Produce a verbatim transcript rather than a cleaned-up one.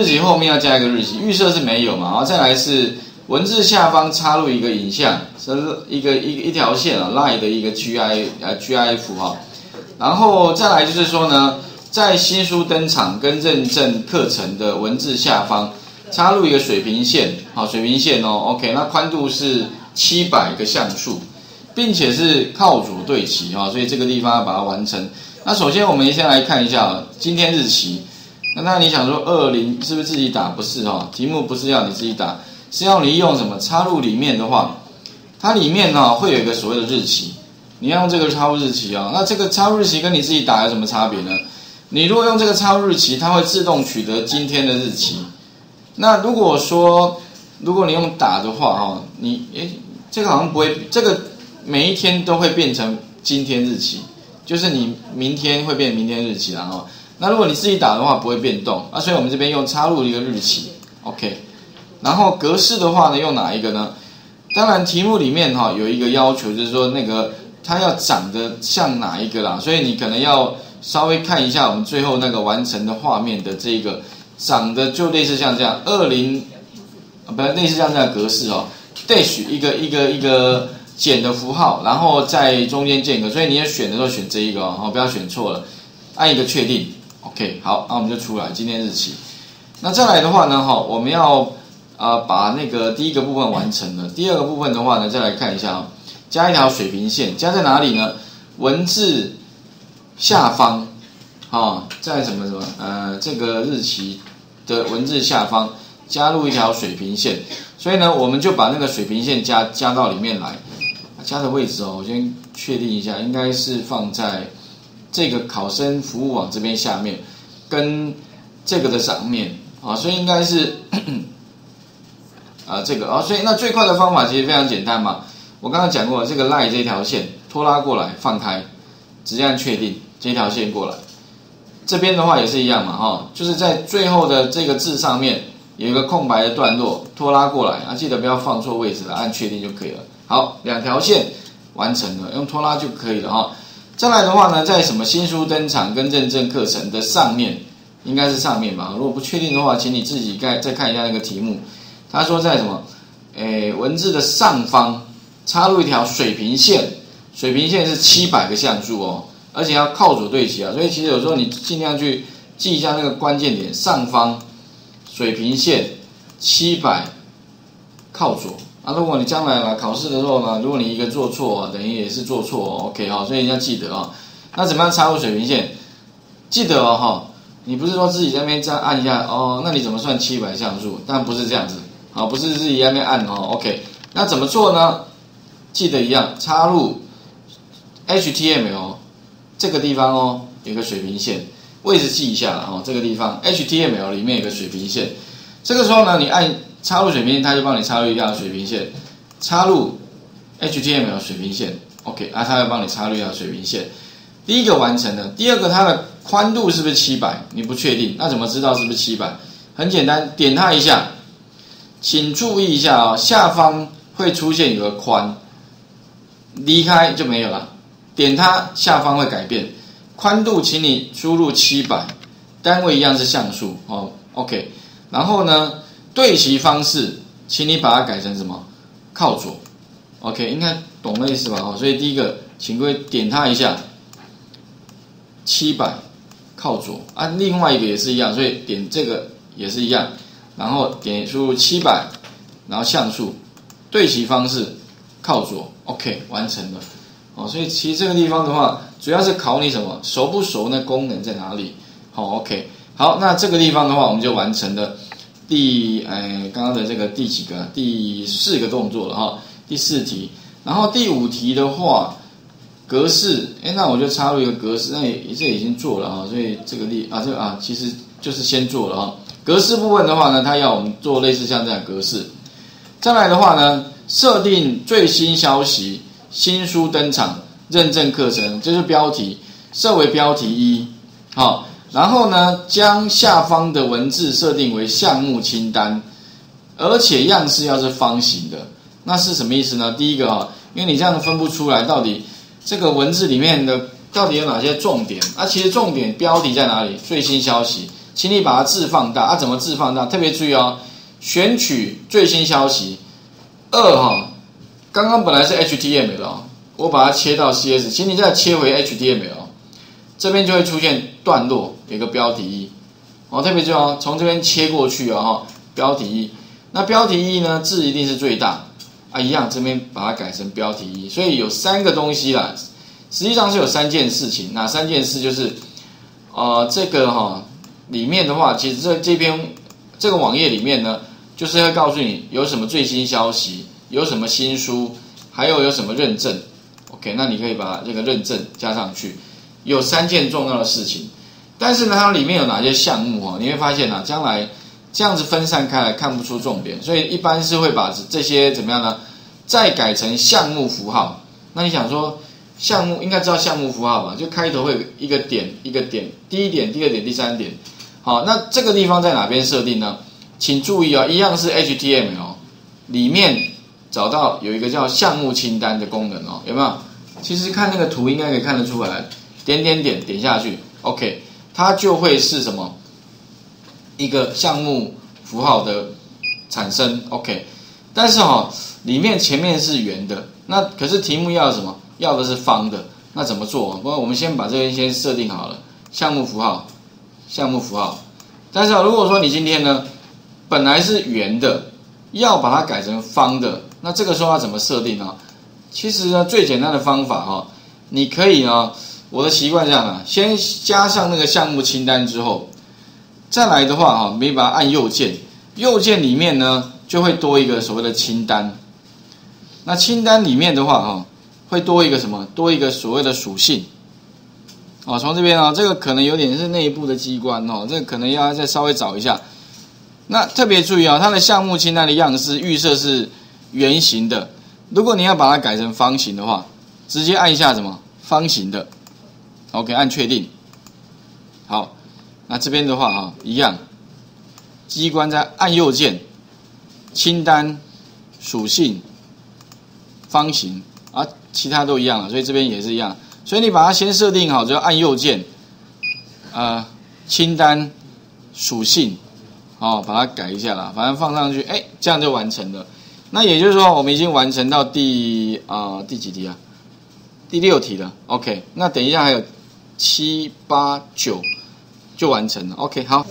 日期后面要加一个日期，预设是没有嘛？然后再来是文字下方插入一个影像，这是一个一一条线啊 ，line 的一个 GIF 啊 GIF 哈。然后再来就是说呢，在新书登场跟认证课程的文字下方插入一个水平线，好，水平线哦 ，OK， 那宽度是七百个像素，并且是靠左对齐啊，所以这个地方要把它完成。那首先我们先来看一下今天日期。那那你想说二十是不是自己打？不是哦，题目不是要你自己打，是要你用什么插入里面的话，它里面哦会有一个所谓的日期，你要用这个插入日期哦。那这个插入日期跟你自己打有什么差别呢？你如果用这个插入日期，它会自动取得今天的日期。那如果说如果你用打的话哦，你诶这个好像不会，这个每一天都会变成今天日期，就是你明天会变明天日期然后。那如果你自己打的话不会变动，那、啊、所以我们这边用插入一个日期 ，OK。然后格式的话呢，用哪一个呢？当然题目里面哈、哦、有一个要求，就是说那个它要长得像哪一个啦，所以你可能要稍微看一下我们最后那个完成的画面的这个长得就类似像这样二十啊，不类似像这样的格式哦 ，dash 一个一个一个减的符号，然后在中间间隔，所以你要选的时候选这一个哦，不要选错了，按一个确定。OK， 好，那我们就出来今天日期。那再来的话呢，哈，我们要啊、呃、把那个第一个部分完成了，第二个部分的话呢，再来看一下啊，加一条水平线，加在哪里呢？文字下方，啊、哦，在什么什么呃这个日期的文字下方加入一条水平线，所以呢，我们就把那个水平线加加到里面来，加的位置哦，我先确定一下，应该是放在。这个考生服务网这边下面，跟这个的上面啊，所以应该是啊、呃、这个啊，所以那最快的方法其实非常简单嘛。我刚刚讲过，这个 line 这条线拖拉过来放开，直接按确定这条线过来。这边的话也是一样嘛，哈、哦，就是在最后的这个字上面有一个空白的段落，拖拉过来啊，记得不要放错位置了，按确定就可以了。好，两条线完成了，用拖拉就可以了哈。哦再来的话呢，在什么新书登场跟认证课程的上面，应该是上面吧。如果不确定的话，请你自己再再看一下那个题目。他说在什么？诶，文字的上方插入一条水平线，水平线是七百个像素哦，而且要靠左对齐啊。所以其实有时候你尽量去记一下那个关键点，上方水平线七百靠左。啊，如果你将来啦考试的时候呢，如果你一个做错、啊，等于也是做错、哦、，OK 哈、哦，所以你要记得哦。那怎么样插入水平线？记得哦哈、哦，你不是说自己在那边这样按一下哦，那你怎么算七百像素？但不是这样子，好、哦，不是自己在那边按哦 ，OK。那怎么做呢？记得一样，插入 H T M L 这个地方哦，有个水平线，位置记一下啦哦，这个地方 H T M L 里面有个水平线，这个时候呢，你按。插入水平线，它就帮你插入一条水平线，插入 H T M L 水平线 ，OK 啊，它要帮你插入一条水平线。第一个完成了，第二个它的宽度是不是七百？你不确定，那怎么知道是不是七百？很简单，点它一下，请注意一下啊、哦，下方会出现有个宽，离开就没有了。点它，下方会改变，宽度，请你输入七百，单位一样是像素哦 ，OK。然后呢？对齐方式，请你把它改成什么？靠左 ，OK， 应该懂的意思吧？哦，所以第一个，请各位点它一下， 七百靠左啊。另外一个也是一样，所以点这个也是一样，然后点输入七百，然后像素，对齐方式靠左 ，OK， 完成了。哦，所以其实这个地方的话，主要是考你什么熟不熟？那功能在哪里？好、哦、，OK， 好，那这个地方的话，我们就完成了。第哎，刚刚的这个第几个？第四个动作了哈，第四题。然后第五题的话，格式，哎，那我就插入一个格式，那这已经做了哈，所以这个例啊，这个啊，其实就是先做了哈。格式部分的话呢，它要我们做类似像这样的格式。再来的话呢，设定最新消息，新书登场，认证课程，这是标题，设为标题一，好。然后呢，将下方的文字设定为项目清单，而且样式要是方形的，那是什么意思呢？第一个啊、哦，因为你这样分不出来到底这个文字里面的到底有哪些重点，那、啊、其实重点标题在哪里？最新消息，请你把它字放大啊！怎么字放大？特别注意哦，选取最新消息。二哈、哦，刚刚本来是 H T M L，、哦、我把它切到 C S， 请你再切回 H T M L， 这边就会出现段落，有个标题一。哦，特别注意哦，从这边切过去哦，哈，标题一。那标题一呢，字一定是最大啊，一样这边把它改成标题一。所以有三个东西啦，实际上是有三件事情，哪三件事？就是呃，这个哈、哦。 里面的话，其实这这篇这个网页里面呢，就是要告诉你有什么最新消息，有什么新书，还有有什么认证。OK， 那你可以把这个认证加上去。有三件重要的事情，但是呢，它里面有哪些项目哦？你会发现啊，将来这样子分散开来看不出重点，所以一般是会把这些怎么样呢？再改成项目符号。那你想说？ 项目应该知道项目符号吧？就开头会一个点一个点，第一点、第二点、第三点。好，那这个地方在哪边设定呢？请注意啊、哦，一样是 H T M L 里面找到有一个叫项目清单的功能哦，有没有？其实看那个图应该可以看得出来，点点点点下去 ，OK， 它就会是什么一个项目符号的产生 ，OK。但是哈、哦，里面前面是圆的，那可是题目要什么？ 要的是方的，那怎么做？不过我们先把这边先设定好了，项目符号，项目符号。但是啊，如果说你今天呢，本来是圆的，要把它改成方的，那这个时候要怎么设定呢？其实呢，最简单的方法哈、哦，你可以呢，我的习惯这样啊，先加上那个项目清单之后，再来的话哈、哦，你把它按右键，右键里面呢就会多一个所谓的清单。那清单里面的话哈、哦。 会多一个什么？多一个所谓的属性，哦，从这边啊、哦，这个可能有点是内部的机关哦，这个可能要再稍微找一下。那特别注意啊、哦，它的项目清单的样式预设是圆形的，如果你要把它改成方形的话，直接按一下什么方形的 ，OK， 按确定。好，那这边的话啊、哦，一样，机关再按右键，清单、属性、方形。 啊，其他都一样了，所以这边也是一样。所以你把它先设定好，就按右键，呃，清单属性，哦，把它改一下啦，反正放上去，哎，这样就完成了。那也就是说，我们已经完成到第啊、呃、第几题啊？第六题了。OK， 那等一下还有七八九就完成了。OK， 好。